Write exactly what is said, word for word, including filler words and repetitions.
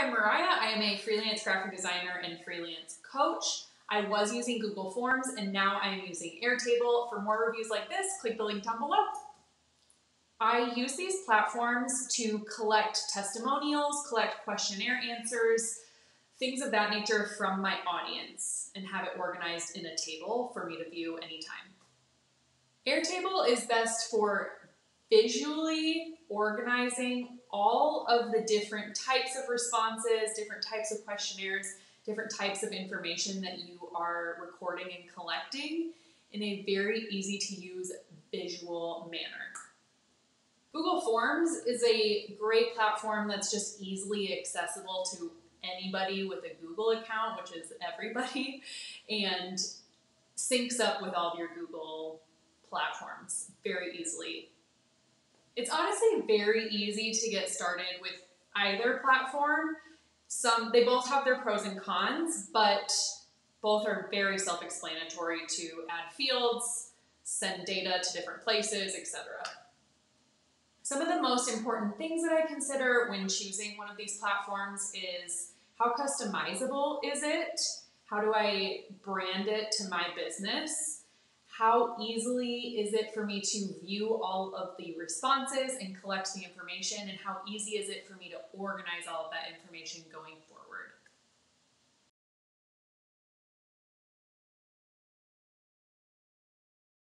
I am Mariah. I am a freelance graphic designer and freelance coach. I was using Google Forms and now I am using Airtable. For more reviews like this, click the link down below. I use these platforms to collect testimonials, collect questionnaire answers, things of that nature from my audience, and have it organized in a table for me to view anytime. Airtable is best for visually organizing all of the different types of responses, different types of questionnaires, different types of information that you are recording and collecting in a very easy to use visual manner. Google Forms is a great platform that's just easily accessible to anybody with a Google account, which is everybody, and syncs up with all of your Google platforms very easily. It's honestly very easy to get started with either platform. Some, they both have their pros and cons, but both are very self-explanatory to add fields, send data to different places, et cetera. Some of the most important things that I consider when choosing one of these platforms is how customizable is it? How do I brand it to my business? How easily is it for me to view all of the responses and collect the information, and how easy is it for me to organize all of that information going forward?